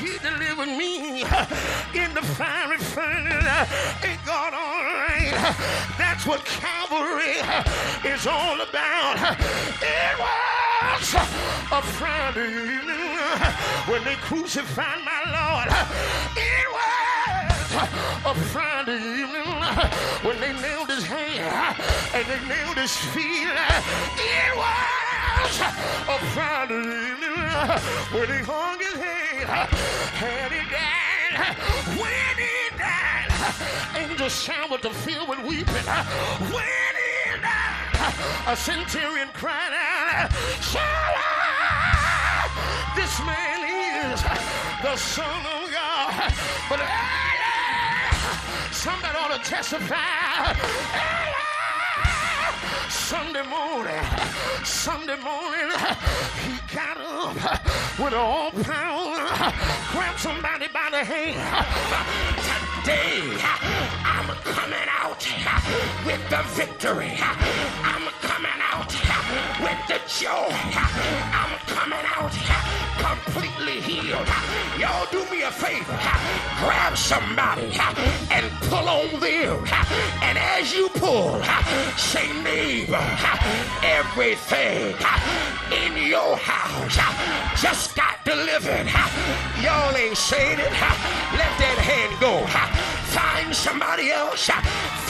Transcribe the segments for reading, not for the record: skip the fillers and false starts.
He delivered me in the fiery furnace. It got all right. That's what Calvary is all about. It was a Friday evening when they crucified my Lord. It was a Friday evening when they nailed his hand and they nailed his feet. It was a Friday evening when he hung his head and he died. When he died, angels showered the field with weeping. When he died, a centurion cried out, "Shalom, this man is the Son of God." But somebody ought to testify. Sunday morning, he got up with all power, grabbed somebody by the hand. Today, I'm coming out with the victory. I'm coming out with the joy. I'm coming out completely healed. Y'all do me a favor. Grab somebody and pull on them. And as you pull, say, neighbor, everything in your house just got delivered. Y'all ain't saying it. Let that hand go. Find somebody else.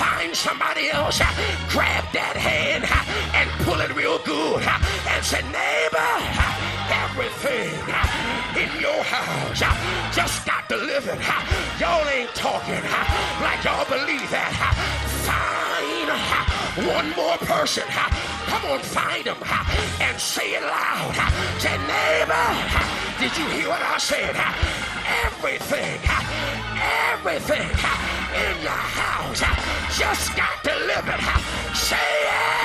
Find somebody else. Grab that hand and pull it real good and say, neighbor, everything in your house just got delivered. Y'all ain't talking like y'all believe that. Find one more person. Come on, find them and say it loud. Say, neighbor, did you hear what I said? Everything in your house just got delivered. Say it.